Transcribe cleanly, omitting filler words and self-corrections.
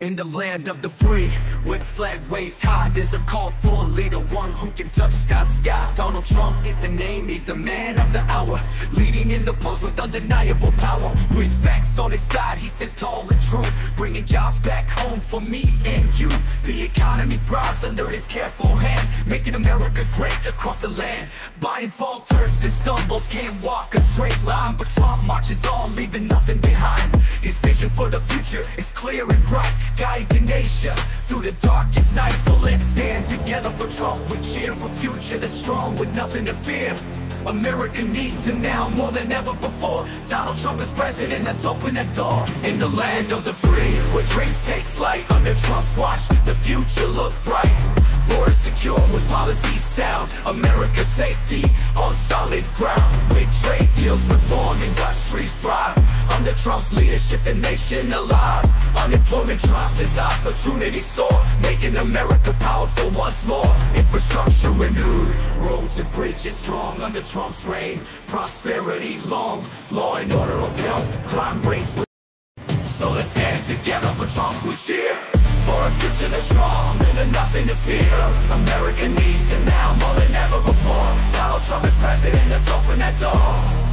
In the land of the free, with flag waves high, there's a call for a leader, one who can touch the sky. Donald Trump is the name, he's the man of the hour, leading in the polls with undeniable power. With facts on his side, he stands tall and true, bringing jobs back home for me and you. The economy thrives under his careful hand, making America great across the land. Biden falters and stumbles, can't walk a straight line, but Trump marches on, leaving nothing behind. His vision for the future is clear and bright, guide the nation through the darkest night. So let's stand together for Trump. We cheer for a future that's strong with nothing to fear. America needs him now more than ever before. Donald Trump is president, let's open that door. In the land of the free, where dreams take flight, under Trump's watch, the future looks bright. Border secure with policies sound, America's safety on solid ground. With trade deals reform, industries thrive, under Trump's leadership the nation alive. Unemployment drops as opportunity soar, making America powerful once more. Infrastructure renewed, roads and bridges strong under Trump's reign. Prosperity long, law and order upheld, crime rates with. So let's stand together for Trump, we cheer for a future that's strong and nothing to fear. America needs it now more than ever before. Donald Trump is president, let's open that door.